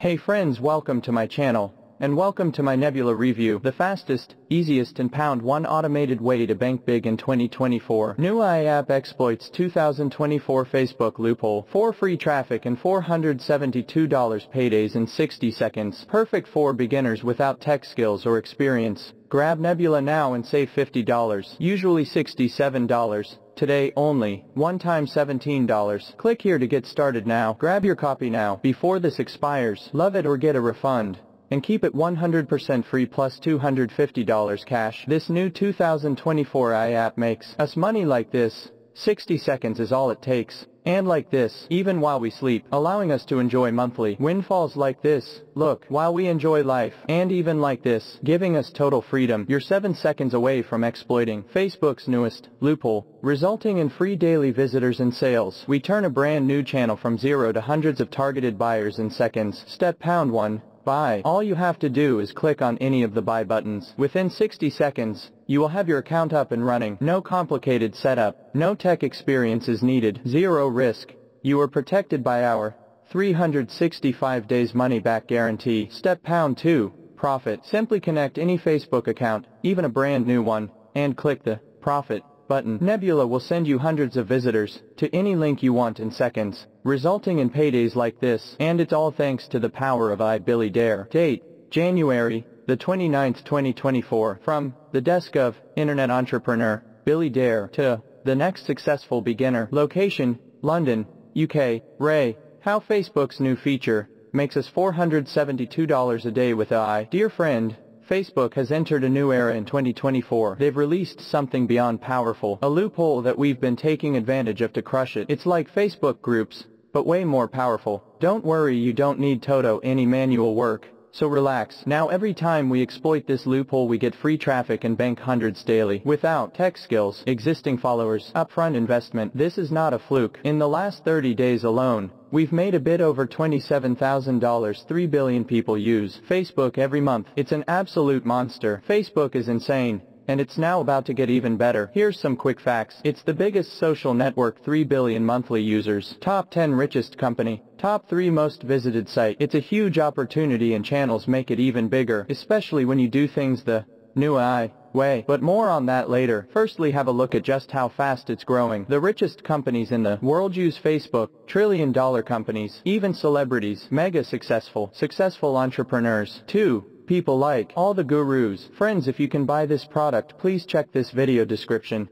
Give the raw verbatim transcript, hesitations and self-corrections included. Hey friends, welcome to my channel, and welcome to my Nebula review, the fastest, easiest and pound one automated way to bank big in twenty twenty-four. New A I app exploits two thousand twenty-four Facebook loophole. four free traffic and four hundred seventy-two dollars paydays in sixty seconds. Perfect for beginners without tech skills or experience. Grab Nebula now and save fifty dollars, usually sixty-seven dollars. Today only, one time seventeen dollars. Click here to get started now. Grab your copy now, before this expires. Love it or get a refund. And keep it one hundred percent free plus two hundred fifty dollars cash. This new two thousand twenty-four A I app makes us money like this. sixty seconds is all it takes. And like this, even while we sleep, allowing us to enjoy monthly windfalls like this. Look, while we enjoy life, and even like this, giving us total freedom. You're seven seconds away from exploiting Facebook's newest loophole, resulting in free daily visitors and sales. We turn a brand new channel from zero to hundreds of targeted buyers in seconds. Step pound one, buy. All you have to do is click on any of the buy buttons. Within sixty seconds, you will have your account up and running. No complicated setup, no tech experience is needed. Zero risk. You are protected by our three hundred sixty-five days money back guarantee. Step pound two, profit. Simply connect any Facebook account, even a brand new one, and click the profit button. Nebula will send you hundreds of visitors to any link you want in seconds, resulting in paydays like this. And it's all thanks to the power of I, Billy Darr. Date, January the twenty-ninth, twenty twenty-four. From the desk of Internet Entrepreneur Billy Darr to the next successful beginner. Location, London, U K. Ray, how Facebook's new feature makes us four hundred seventy-two dollars a day with A I. Dear friend, Facebook has entered a new era in twenty twenty-four. They've released something beyond powerful, a loophole that we've been taking advantage of to crush it. It's like Facebook groups, but way more powerful. Don't worry, you don't need Toto any manual work, so relax. Now every time we exploit this loophole we get free traffic and bank hundreds daily. Without tech skills, existing followers, upfront investment. This is not a fluke. In the last thirty days alone, we've made a bit over twenty-seven thousand dollars. three billion people use Facebook every month. It's an absolute monster. Facebook is insane, and it's now about to get even better. Here's some quick facts. It's the biggest social network, three billion monthly users. Top ten richest company. Top three most visited site. It's a huge opportunity and channels make it even bigger, especially when you do things the new A I way. But more on that later. Firstly, have a look at just how fast it's growing. The richest companies in the world use Facebook. Trillion dollar companies, even celebrities, mega successful, successful entrepreneurs. Two, people like all the gurus. Friends, if you can buy this product, please check this video description.